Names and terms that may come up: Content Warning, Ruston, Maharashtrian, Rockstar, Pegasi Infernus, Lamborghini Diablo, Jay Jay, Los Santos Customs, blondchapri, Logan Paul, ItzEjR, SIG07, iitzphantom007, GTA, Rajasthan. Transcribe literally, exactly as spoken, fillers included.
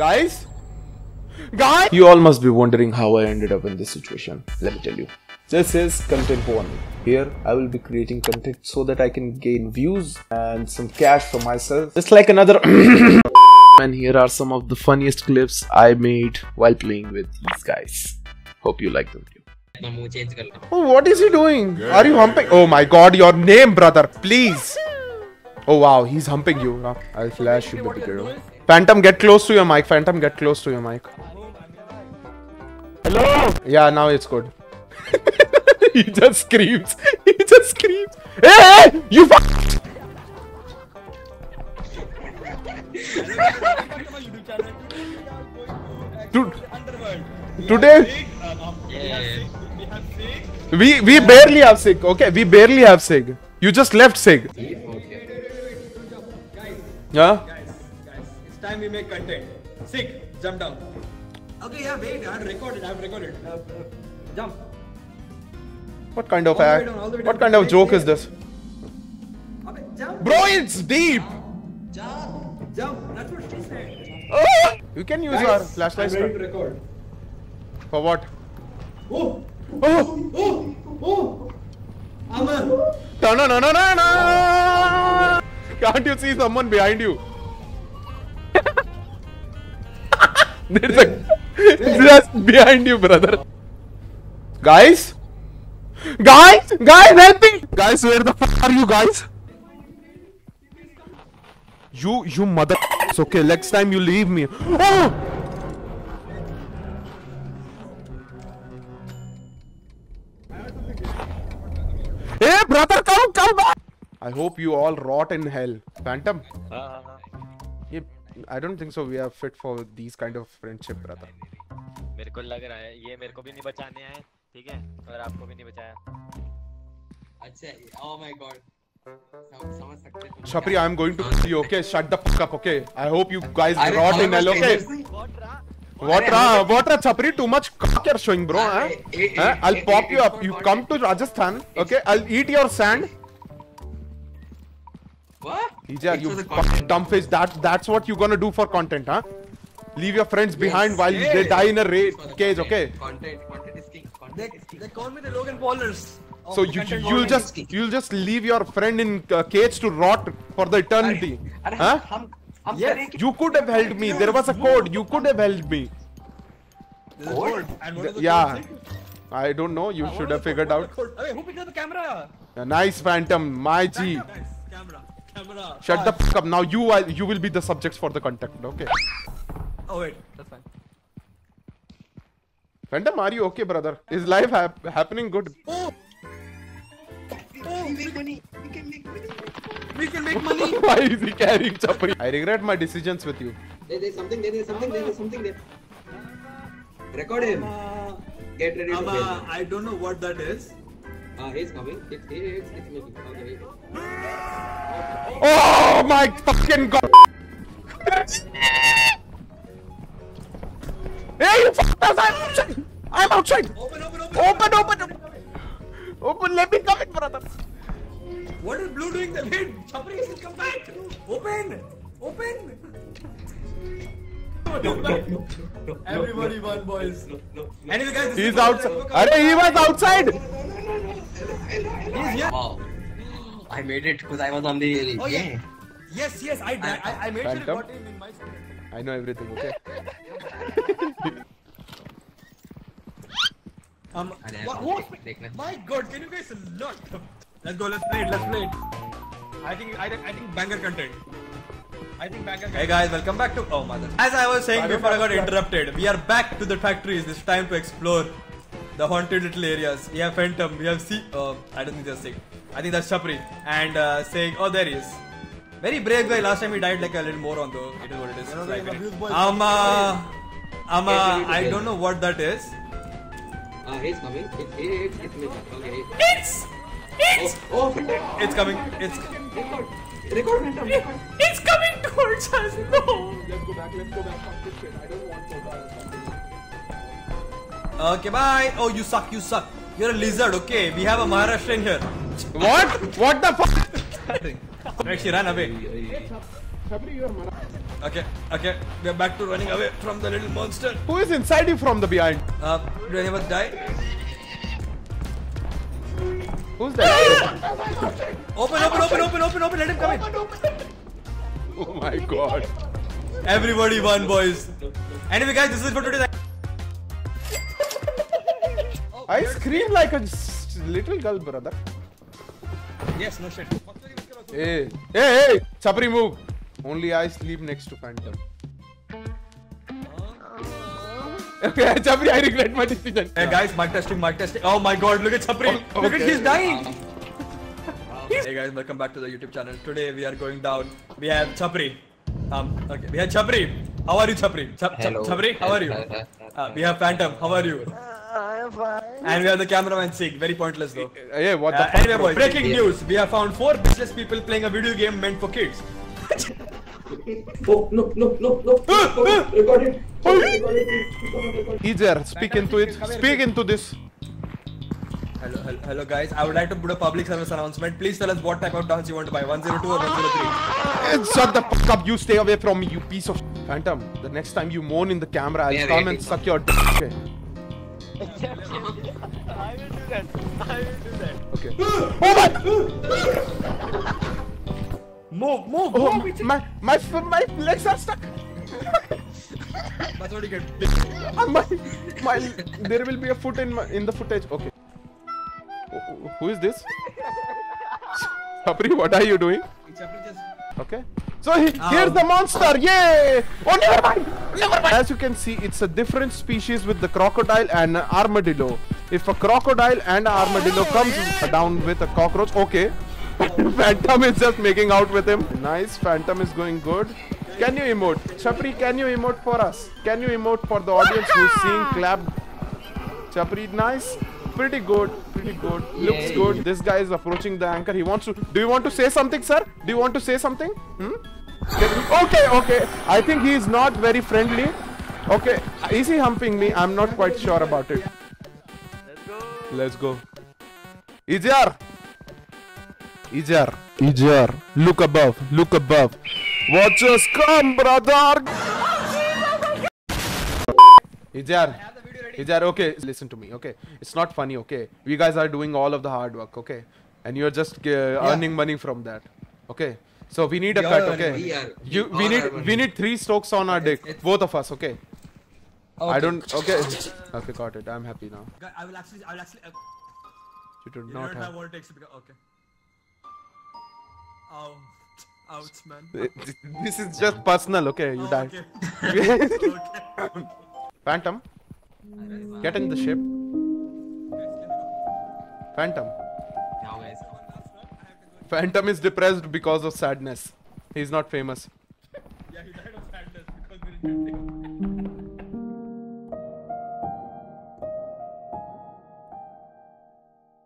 Guys? Guys? You all must be wondering how I ended up in this situation. Let me tell you. This is content warning. Here I will be creating content so that I can gain views and some cash for myself. Just like another And here are some of the funniest clips I made while playing with these guys. Hope you like them too. Oh, what is he doing? Good. Are you humping? Oh my god, your name, brother, please. Oh wow, he's humping you. I'll flash you, baby girl. Phantom, get close to your mic. Phantom, get close to your mic. Hello? Yeah, now it's good. He just screams. He just screams. Hey, hey, you f- Dude, today we we barely have SIG. Okay, we barely have SIG. You just left SIG. Yeah. Guys, guys, it's time we make content. SIG, jump down. Okay, yeah, wait. I've recorded. I've recorded. Uh, jump. What kind of act? What kind of joke is this? Bro, it's deep. Jump, jump, that's what she said. Oh! You can use your flashlight. I'm ready to record. For what? Oh! Oh! Oh! Oh! Aman! No, no, no, no, no, no! Can't you see someone behind you? There's a. Just behind you, brother. Guys? Guys? Guys, help me! Guys, where the fuck are you guys? You, you mother. It's okay, next time you leave me. Oh! Hey, brother, come, come back! I hope you all rot in hell. Phantom? Uh, yeah, I don't think so. We are fit for these kind of friendship, brother. Oh my god. Chapri, I'm going to see you, okay? Shut the fuck up, okay? I hope you guys rot in hell, okay? What ra? What ra, Chapri? Too much cock you're showing, bro, huh? Huh? I'll pop you up. You come to Rajasthan, okay? I'll eat your sand. What? E J R, you fucking dumb face. That, that's what you're gonna do for content, huh? Leave your friends behind while they die in a cage, okay? Content, content is king. Content is king. They call me the Logan Paulers. So you, you you'll just you'll just leave your friend in uh, cage to rot for the eternity, are, are huh? Hum, hum yes. You could have helped me. There was a code. You could have helped me. Code? And what is the yeah, code? I don't know. You uh, should have figured out. Hey, who picked up the camera? A nice Phantom, my G. Nice. Camera, camera. Shut ah, the fuck up. Now you are, you will be the subjects for the content. Okay. Oh wait, that's fine. Phantom, are you okay, brother? Is life hap happening good? Oh. We can make money. We can make money. We can make money. Why is he carrying Chapri? I regret my decisions with you. There, there's something there. There's something there. There's something there. Record him. Get ready to play. I don't know what that is. Uh, he's coming. It's it's it's making. Okay. Oh my fucking god! Hey, you fuckers! I'm outside. I'm outside. Open, open, open, open, open. open. Open, let me come in, brother. What is Blue doing the lid? Chapri said come back. Open. Open. No, no, no, no, everybody no, won, boys. No, no, no. Anyway, guys, he's outside. Are he was outside. No, no, no, no, no. He's here. Wow. I made it because I was on the. Oh, yeah. yeah. Yes, yes. I I, I, I made sure I got him in my screen. I know everything. Okay. Um, what, what? My god, can you guys look? Let's go, let's play it, let's play it. I think, I, I think banger content. I think banger content. Hey guys, welcome back to, oh mother. As I was saying before I got interrupted, we are back to the factories. It's time to explore the haunted little areas. We have Phantom, we have C, oh, I don't think they're sick. I think that's Chapri. And uh, saying, oh there he is. Very brave guy, last time he died like a little moron though. It is what it is. Amma, Amma, I don't know what that is. Uh, it's coming. It's it's it's coming. Okay. It's it's oh, oh. it's coming. It's record. Record Phantom. Record. It's coming towards us. No. Let's go back. Let's go back. Fuck this shit. I don't want to go back. Okay. Bye. Oh, you suck. You suck. You're a lizard. Okay. We have a Maharashtrian here. What? What the fuck? Right. She ran away. Chapri, you're Maharashtrian. Okay, okay, we are back to running away from the little monster. Who is inside you from the behind? Uh, did anyone die? Who's that? Open, open, open, open, open, open, let him come in. Oh my god. Everybody won, boys. Anyway guys, this is it for today. I scream like a little girl, brother. Yes, no shit. Hey, hey, hey, Chapri, move. Only I sleep next to Phantom. Okay, Chapri, I regret my decision. Hey guys, mic testing, mic testing. Oh my god, look at Chapri. Oh, okay. Look at, he's dying. Hey guys, welcome back to the YouTube channel. Today we are going down. We have Chapri. Um, okay, we have Chapri. How are you, Chapri? Ch Hello. Chapri, how are you? Uh, we have Phantom. How are you? And we have the cameraman Sig, very pointless though. Uh, yeah, what the uh, fuck? Anyway, boys, breaking yeah. news. We have found four business people playing a video game meant for kids. Oh, no, no, no, no. Record it. ItzEjR, speak into it. Speak into this. Hello, hello, hello guys. I would like to put a public service announcement. Please tell us what type of dance you want to buy, one zero two or one zero three. Shut the fuck up, you stay away from me, you piece of Phantom. The next time you moan in the camera, I'll yeah, come and suck your d***. Okay. I will do that. I will do that. Okay. Oh my! Move, move, oh, move! My, my, my legs are stuck. That's what you get. My, my, there will be a foot in my, in the footage. Okay. Who is this? Chapri, what are you doing? Chapri just. Okay. So he, oh. here's the monster, yay! Oh, never mind, never mind! As you can see, it's a different species with the crocodile and an armadillo. If a crocodile and an armadillo oh, comes yeah. down with a cockroach, okay. Phantom is just making out with him. Nice, Phantom is going good. Can you emote? Chapri, can you emote for us? Can you emote for the audience who's seeing clap? Chapri, nice. Pretty good, pretty good. Looks Yay. good. This guy is approaching the anchor. He wants to. Do you want to say something, sir? Do you want to say something? Hmm? Okay, okay. I think he is not very friendly. Okay. Is he humping me? I'm not quite sure about it. Let's go. Let's go. ItzEjR. ItzEjR. ItzEjR. Look above. Look above. Watch us come, brother. ItzEjR. ItzEjR, okay, listen to me, okay? It's not funny, okay? You guys are doing all of the hard work, okay? And you're just uh, yeah. earning money from that, okay? So we need we a cut, okay? We, are, we, you, we need we need three strokes on our it's, dick, it's, both of us, okay? okay? I don't, okay? Okay, got it, I'm happy now. I will actually, I will actually... Uh, you do you not have... What it takes to become, okay. Ow, ouch, man. This is just personal, okay? You oh, died. Okay. Okay. Phantom? Get in the ship. Phantom. Phantom is depressed because of sadness. He's not famous. Yeah, he died of sadness because we didn't get it.